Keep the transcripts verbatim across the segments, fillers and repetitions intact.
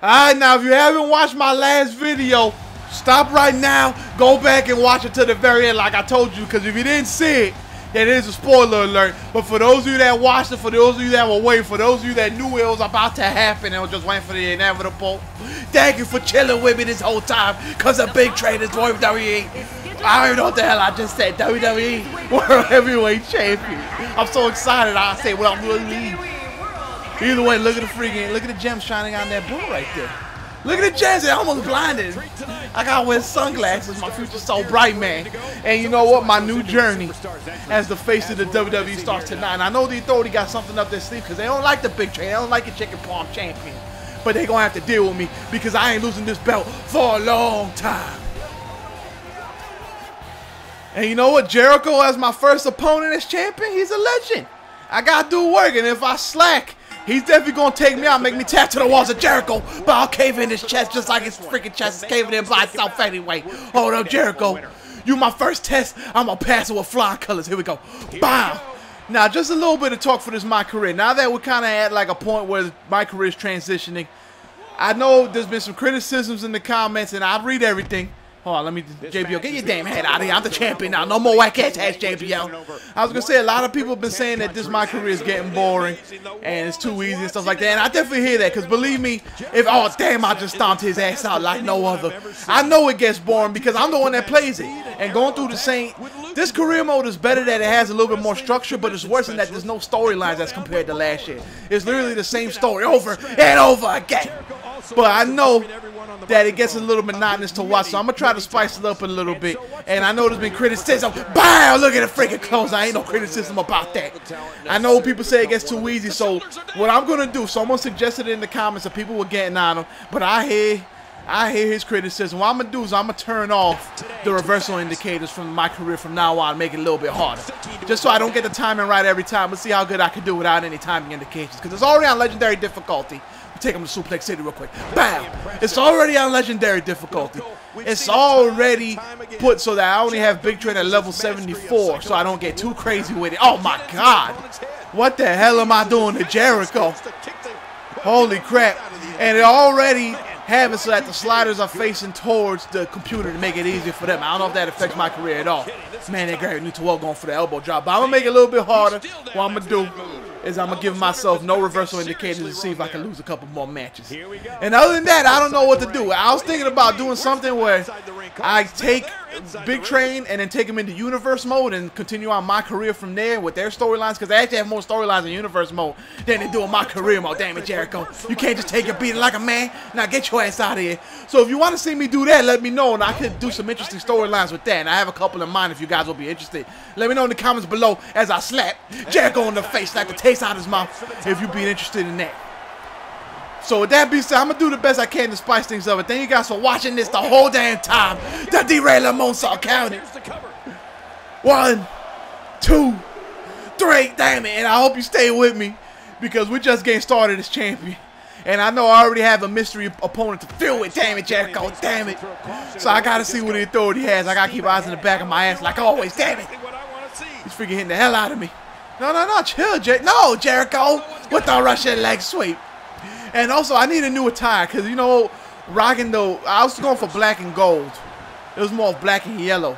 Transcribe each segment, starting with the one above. All right, now if you haven't watched my last video, stop right now, go back and watch it to the very end like I told you, because if you didn't see it, it is a spoiler alert. But for those of you that watched it, for those of you that were waiting, for those of you that knew it was about to happen and was just waiting for the inevitable, thank you for chilling with me this whole time, because a big trade is W W E. I don't know what the hell I just said. W W E World Heavyweight Champion. I'm so excited. I say what I'm going to leave. Either way, look at the freaking, look at the gems shining on that blue right there. Look at the gems. They're almost blinded. I gotta wear sunglasses. My future's so bright, man. And you know what? My new journey as the face of the W W E starts tonight. And I know the Authority got something up their sleeve because they don't like the big trade. They don't like the chicken palm champion. But they're gonna have to deal with me because I ain't losing this belt for a long time. And you know what? Jericho as my first opponent as champion, he's a legend. I gotta do work, and if I slack, he's definitely gonna take me out, make me tap to the walls of Jericho, but I'll cave in his chest just like his freaking chest is caving in by itself anyway. Hold up, Jericho. You my first test. I'm gonna pass it with flying colors. Here we go. Bam. Now, just a little bit of talk for this my career. Now that we're kind of at like a point where my career is transitioning, I know there's been some criticisms in the comments, and I read everything. Hold on, let me, J B L, get your damn head out of here. I'm the champion now. No more whack ass ass, J B L. I was going to say, a lot of people have been saying that this my career is getting boring and it's too easy and stuff like that. And I definitely hear that, because believe me, if, oh damn, I just stomped his ass out like no other. I know it gets boring because I'm the one that plays it. And going through the same, this career mode is better that it has a little bit more structure, but it's worse than that there's no storylines as compared to last year. It's literally the same story over and over again. But I know that it gets a little monotonous to watch, so I'm going to try to spice it up a little bit. And I know there's been criticism. Bow! Look at the freaking clothes. I ain't no criticism about that. I know people say it gets too easy, so what I'm going to do, someone suggested it in the comments that people were getting on him, but I hear, I hear his criticism. What I'm going to do is I'm going to turn off the reversal indicators from my career from now on, make it a little bit harder, just so I don't get the timing right every time. Let's see how good I can do without any timing indications, because it's already on legendary difficulty. Take him to Suplex City real quick. Bam! It's already on legendary difficulty. It's already put so that I only have Big Trade at level seventy-four, so I don't get too crazy with it. Oh my God! What the hell am I doing to Jericho? Holy crap! And it already have it so that the sliders are facing towards the computer to make it easier for them. I don't know if that affects my career at all. Man, that guy needs to well going for the elbow drop, but I'm gonna make it a little bit harder. What I'm gonna do is I'm going to give myself no reversal indicators to see if I can lose a couple more matches. And other than that, I don't know what to do. I was thinking about doing something where I take Big Train and then take him into Universe Mode and continue on my career from there with their storylines, because they actually have more storylines in Universe Mode than they do in my career mode. Damn it, Jericho. You can't just take your beating like a man. Now get your ass out of here. So if you want to see me do that, let me know, and I could do some interesting storylines with that. And I have a couple in mind if you guys will be interested. Let me know in the comments below as I slap Jericho in the face like a taste out of his mouth if you'd be interested in that. So with that being said, I'm going to do the best I can to spice things up. And thank you guys for watching this the whole damn time. The D-Ray LaMonsault counted. One, two, three. Damn it. And I hope you stay with me, because we're just getting started as champion. And I know I already have a mystery opponent to fill with. Damn it, Jericho. Damn it. So I got to see what the Authority has. I got to keep eyes in the back of my ass like always. Damn it. He's freaking hitting the hell out of me. No, no, no. Chill, Jer No, Jericho. With the Russian leg sweep. And also, I need a new attire, because, you know, rocking though, I was going for black and gold. It was more black and yellow,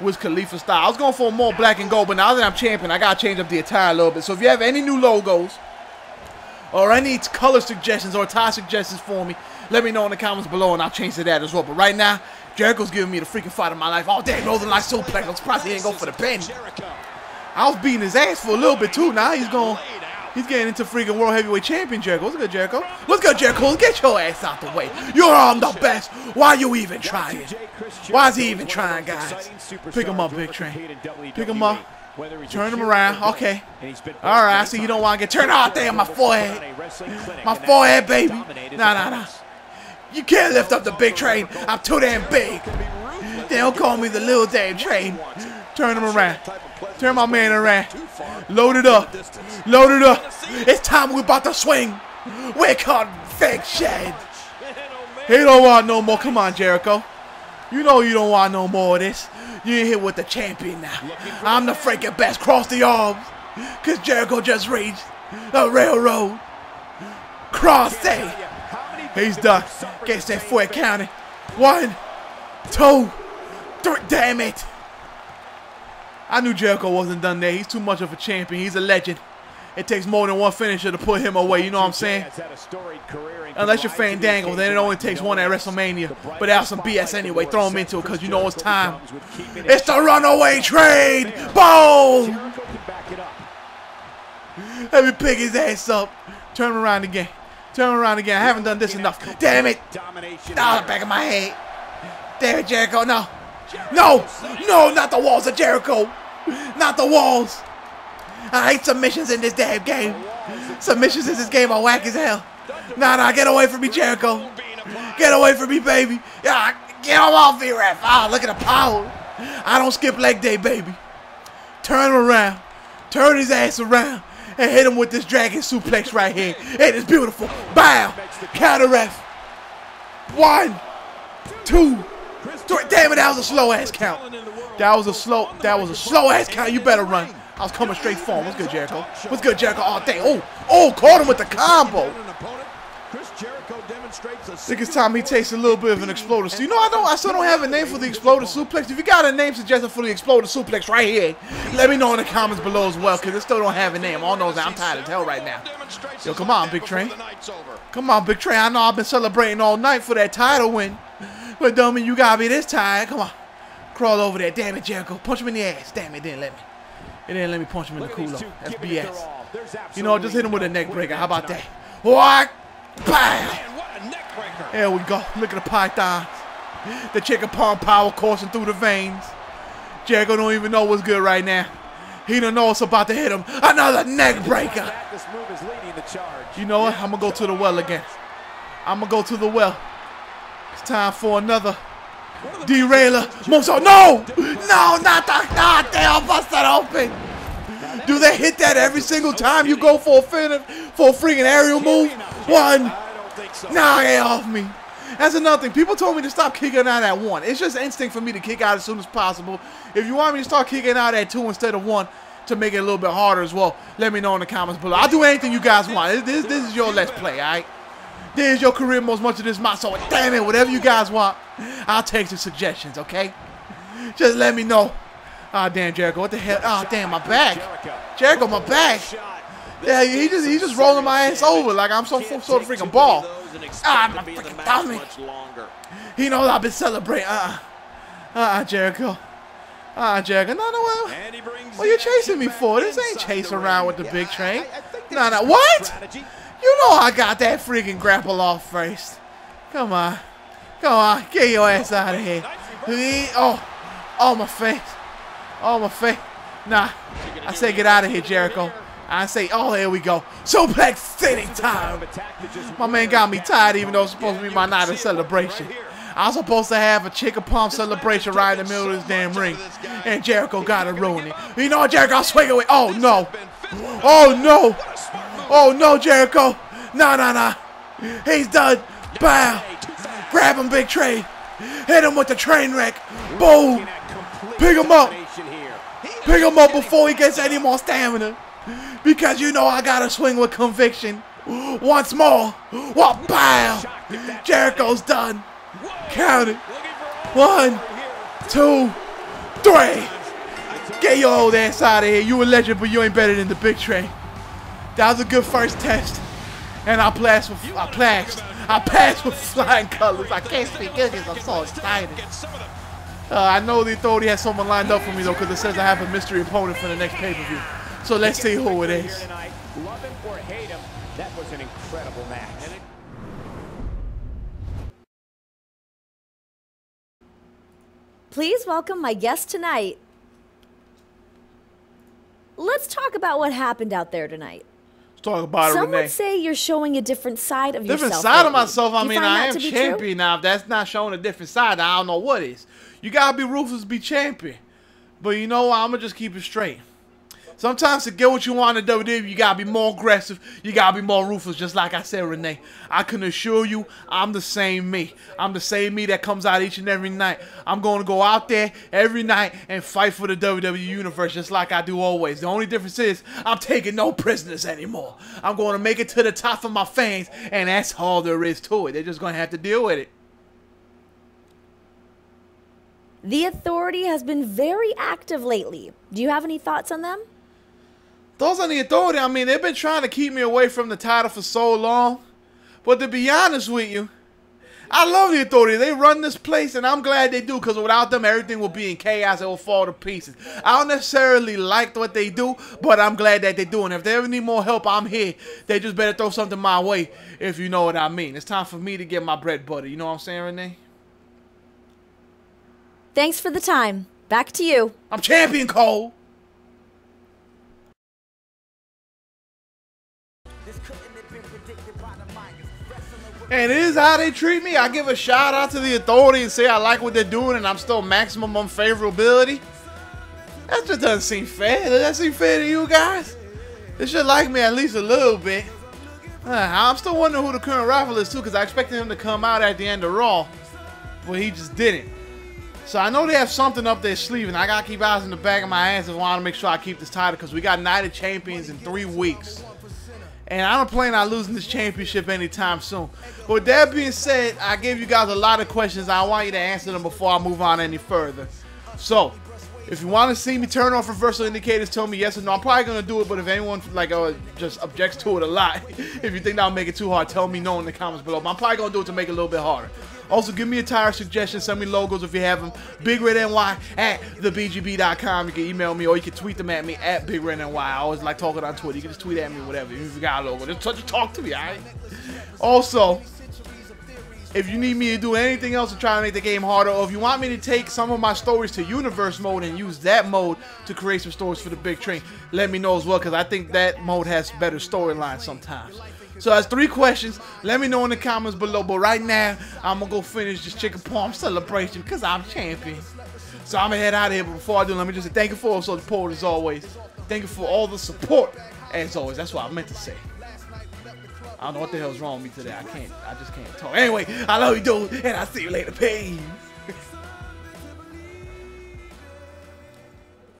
Wiz Khalifa style. I was going for more black and gold, but now that I'm champion, I got to change up the attire a little bit. So if you have any new logos or any color suggestions or attire suggestions for me, let me know in the comments below, and I'll change to that as well. But right now, Jericho's giving me the freaking fight of my life. Oh, damn, Northern Lights suplex. I'm surprised he didn't go for the pin. I was beating his ass for a little bit, too. Now he's going... He's getting into freaking World Heavyweight Champion Jericho. What's good, Jericho? What's good, Jericho? Get your ass out the way. You're on the best. Why you even trying? Why is he even trying, guys? Pick him up, Big Train. Pick him up. Turn him around. Okay. All right. I see you don't want to get turned out there on my forehead. My forehead, baby. Nah, nah, nah. You can't lift up the Big Train. I'm too damn big. They don't call me the little damn train. Turn him around. Turn my man around. Load it up. Load it up. It's time we're about to swing. We're conviction. He don't want no more. Come on, Jericho. You know you don't want no more of this. You're here with the champion now. I'm the freaking best. Cross the arms. Because Jericho just reached a railroad crossing. He's done. Gets that four counted. One, two, three. Damn it. I knew Jericho wasn't done there. He's too much of a champion. He's a legend. It takes more than one finisher to put him away. You know what I'm saying? Unless you're Fandango, then it only takes one at WrestleMania. But that's some B S anyway. Throw him into it because you know it's time. It's the runaway train. Boom! Let me pick his ass up. Turn around again. Turn around again. I haven't done this enough. Damn it! Ah, back of my head. Damn it, Jericho. No. No! No, not the walls of Jericho! Not the walls! I hate submissions in this damn game. Submissions in this game are whack as hell. Nah, nah, get away from me, Jericho. Get away from me, baby. Yeah, get him off me, ref. Ah, look at the power. I don't skip leg day, baby. Turn around. Turn his ass around. And hit him with this dragon suplex right here. It is beautiful. Bam! Counter ref. One. Two. Damn it, that was a slow ass count. That was a slow, that was a slow ass count. You better run. I was coming straight for him. What's good, Jericho? What's good, Jericho? Oh, dang. Oh, oh, caught him with the combo. Think it's time he takes a little bit of an exploder. So, you know, I don't, I still don't have a name for the exploder suplex. If you got a name suggested for the exploder suplex right here, let me know in the comments below as well, because I still don't have a name. All knows I'm tired as hell right now. Yo, come on, Big Train. Come on, Big Train. I know I've been celebrating all night for that title win. But, dummy, you got to be this tired. Come on. Crawl over there. Damn it, Jericho. Punch him in the ass. Damn it, didn't let me. It didn't let me punch him in the culo. That's B S. You know, just hit him with a neck breaker. How about that? What? Bam! There we go. Look at the pythons. The chicken palm power coursing through the veins. Jericho don't even know what's good right now. He don't know it's about to hit him. Another neck breaker. You know what? I'm going to go to the well again. I'm going to go to the well. It's time for another derailer. Moonsault. No! No, not the goddamn bust that open. Do they hit that every single time you go for a fin for a freaking aerial move? One. Nah, get off me. That's another thing. People told me to stop kicking out at one. It's just instinct for me to kick out as soon as possible. If you want me to start kicking out at two instead of one to make it a little bit harder as well, let me know in the comments below. I'll do anything you guys want. This, this is your let's play, all right? There's your career most much of this month, so damn it, whatever you guys want, I'll take some suggestions, okay? Just let me know. Ah, oh, damn, Jericho, what the hell? Ah, oh, damn, my back. Jericho, my back. Yeah, he just he just rolling my ass over like I'm some sort of freaking ball. Ah, my freaking dummy. He knows I've been celebrating. Uh-uh. Uh-uh, Jericho. Ah, uh, Jericho. No, no, what, what are you chasing me for? This ain't chase around with the big train. No, no, what? You know I got that freaking grapple off first. Come on. Come on. Get your ass out of here. Oh. Oh, my face. Oh, my face. Nah. I say get out of here, Jericho. I say, oh, here we go. Suplex City time. My man got me tired even though it's supposed to be my night of celebration. I was supposed to have a chicken palm celebration right in the middle of this damn ring. And Jericho got to ruin it. You know what, Jericho? I'll swing away. Oh, no. Oh, no. Oh no, Jericho. Nah, nah, nah. He's done. Bow. Grab him, Big Train. Hit him with the train wreck. Boom. Pick him up. Pick him up before he gets any more stamina. Because you know I gotta swing with conviction. Once more. What? Bow. Jericho's done. Count it. One, two, three. Get your old ass out of here. You a legend, but you ain't better than the Big Train. That was a good first test, and I passed with I passed. I passed with flying colors. I can't speak English. I'm so excited. Uh, I know the authority has someone lined up for me though, because it says I have a mystery opponent for the next pay-per-view. So let's see who it is. Love him or hate him, that was an incredible match. Please welcome my guest tonight. Let's talk about what happened out there tonight. Talk about it, Renee. Some would say you're showing a different side of different yourself. Different side of myself. I mean, I am champion now. If that's not showing a different side, I don't know what is. You gotta be ruthless, be champion. But you know what? I'm gonna just keep it straight. Sometimes to get what you want in W W E, you gotta be more aggressive. You gotta be more ruthless, just like I said, Renee. I can assure you, I'm the same me. I'm the same me that comes out each and every night. I'm gonna go out there every night and fight for the W W E Universe, just like I do always. The only difference is, I'm taking no prisoners anymore. I'm gonna make it to the top of my fans, and that's all there is to it. They're just gonna have to deal with it. The Authority has been very active lately. Do you have any thoughts on them? Those on the Authority, I mean, they've been trying to keep me away from the title for so long. But to be honest with you, I love the Authority. They run this place, and I'm glad they do, because without them, everything will be in chaos. It will fall to pieces. I don't necessarily like what they do, but I'm glad that they do. And if they ever need more help, I'm here. They just better throw something my way, if you know what I mean. It's time for me to get my bread butter. You know what I'm saying, Renee? Thanks for the time. Back to you. I'm Champion Cole. And it is how they treat me. I give a shout out to the Authority and say I like what they're doing and I'm still maximum on favorability. That just doesn't seem fair. Does that seem fair to you guys? They should like me at least a little bit. Uh, I'm still wondering who the current rival is too, because I expected him to come out at the end of Raw, but he just didn't. So I know they have something up their sleeve, and I gotta keep eyes in the back of my ass and want to make sure I keep this title, because we got Night of Champions in three weeks. And I don't plan on losing this championship anytime soon. But with that being said, I gave you guys a lot of questions. I want you to answer them before I move on any further. So, if you want to see me turn off reversal indicators, tell me yes or no. I'm probably gonna do it, but if anyone like uh, just objects to it a lot, if you think that'll make it too hard, tell me no in the comments below. But I'm probably gonna do it to make it a little bit harder. Also, give me a tire suggestion. Send me logos if you have them. Big Red N Y at the B G B dot com. You can email me or you can tweet them at me at Big Red N Y. I always like talking on Twitter. You can just tweet at me, whatever. If you got a logo, just touch, talk to me, all right? Also, if you need me to do anything else to try to make the game harder, or if you want me to take some of my stories to universe mode and use that mode to create some stories for the big train, let me know as well, because I think that mode has better storylines sometimes. So that's three questions. Let me know in the comments below. But right now, I'm going to go finish this chicken parm celebration because I'm champion. So I'm going to head out of here. But before I do, let me just say thank you for all the support as always. Thank you for all the support as always. That's what I meant to say. I don't know what the hell's wrong with me today. I can't. I just can't talk. Anyway, I love you, dude. And I'll see you later. Peace.